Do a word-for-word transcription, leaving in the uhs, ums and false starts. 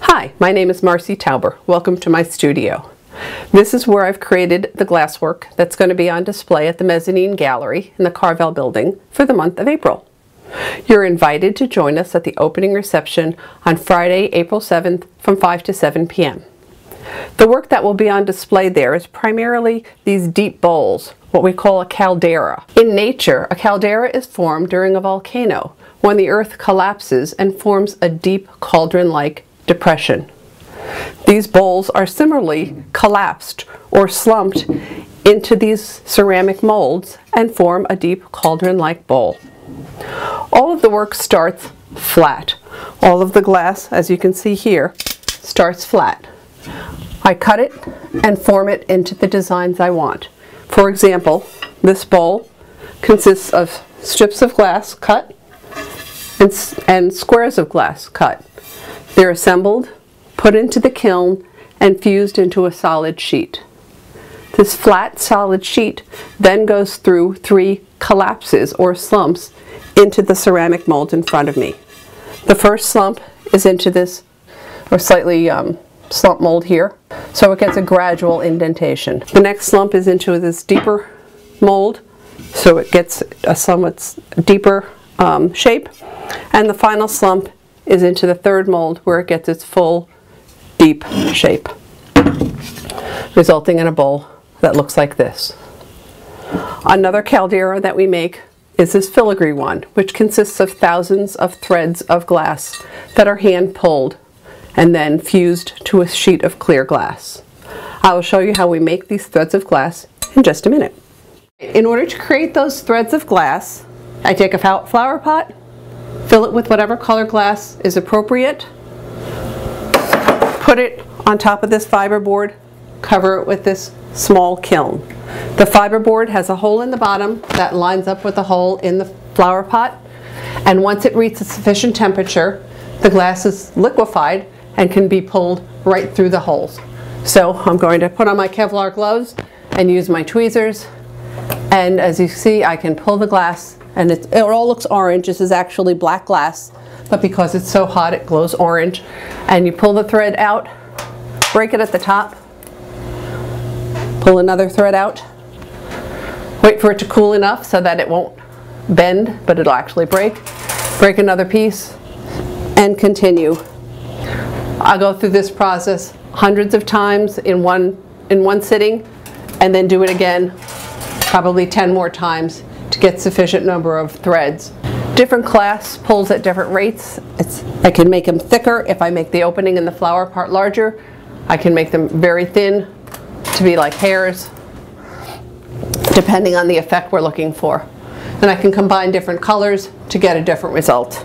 Hi, my name is Marcie Tauber. Welcome to my studio. This is where I've created the glasswork that's going to be on display at the Mezzanine Gallery in the Carvel Building for the month of April. You're invited to join us at the opening reception on Friday, April seventh from five to seven p m The work that will be on display there is primarily these deep bowls, what we call a caldera. In nature, a caldera is formed during a volcano when the earth collapses and forms a deep cauldron-like depression. These bowls are similarly collapsed or slumped into these ceramic molds and form a deep cauldron-like bowl. All of the work starts flat. All of the glass, as you can see here, starts flat. I cut it and form it into the designs I want. For example, this bowl consists of strips of glass cut and, and squares of glass cut. They're assembled, put into the kiln, and fused into a solid sheet. This flat solid sheet then goes through three collapses or slumps into the ceramic mold in front of me. The first slump is into this, or slightly um, slump mold here, so it gets a gradual indentation. The next slump is into this deeper mold, so it gets a somewhat deeper um, shape. And the final slump is into the third mold, where it gets its full deep shape, resulting in a bowl that looks like this. Another caldera that we make is this filigree one, which consists of thousands of threads of glass that are hand pulled and then fused to a sheet of clear glass. I will show you how we make these threads of glass in just a minute. In order to create those threads of glass, I take a flower pot, fill it with whatever color glass is appropriate, put it on top of this fiberboard, cover it with this small kiln. The fiberboard has a hole in the bottom that lines up with the hole in the flower pot, and once it reaches sufficient temperature, the glass is liquefied and can be pulled right through the holes. So I'm going to put on my Kevlar gloves and use my tweezers, and as you see, I can pull the glass, and it, it all looks orange. This is actually black glass, but because it's so hot it glows orange. And you pull the thread out, break it at the top, pull another thread out, wait for it to cool enough so that it won't bend, but it'll actually break. Break another piece, and continue. I'll go through this process hundreds of times in one, in one sitting, and then do it again probably ten more times to get sufficient number of threads. Different glass pulls at different rates. It's, I can make them thicker if I make the opening in the flower part larger. I can make them very thin to be like hairs, depending on the effect we're looking for. And I can combine different colors to get a different result.